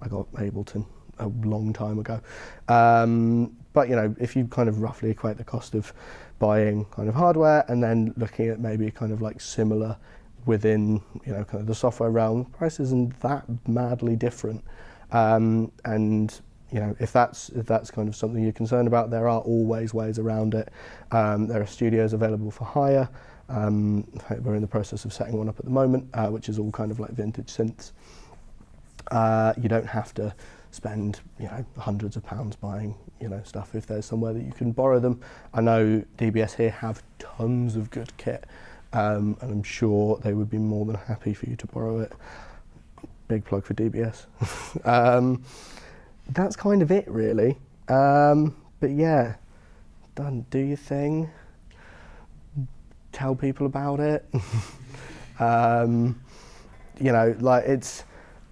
I got Ableton a long time ago. But you know, if you kind of roughly equate the cost of buying kind of hardware and then looking at maybe kind of like similar within, you know, kind of the software realm, price isn't that madly different. And you know, if that's kind of something you're concerned about, there are always ways around it. There are studios available for hire. In fact, we're in the process of setting one up at the moment, which is all kind of like vintage synths. You don't have to spend, you know, hundreds of pounds buying, you know, stuff if there's somewhere that you can borrow them. I know DBS here have tons of good kit, and I'm sure they would be more than happy for you to borrow it. Big plug for DBS. That's kind of it really, but yeah, do your thing, tell people about it. You know, like it's,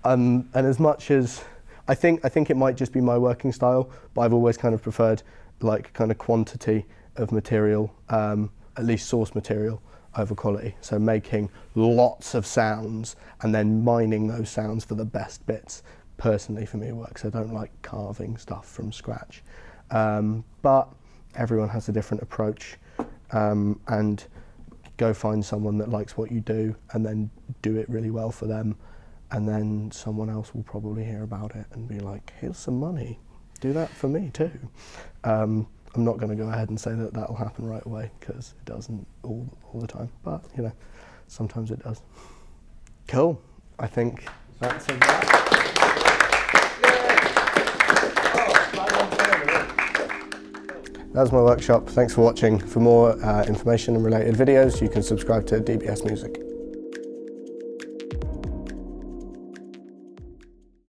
and as much as, I think it might just be my working style, but I've always kind of preferred like kind of quantity of material, at least source material, over quality. So making lots of sounds and then mining those sounds for the best bits, personally for me works. I don't like carving stuff from scratch. But everyone has a different approach, and go find someone that likes what you do and then do it really well for them. And then someone else will probably hear about it and be like, here's some money, do that for me too. I'm not gonna go ahead and say that that'll happen right away, because it doesn't all the time, but you know, sometimes it does. Cool, I think that's a wrap. That was my workshop, thanks for watching. For more information and related videos, you can subscribe to DBS Music.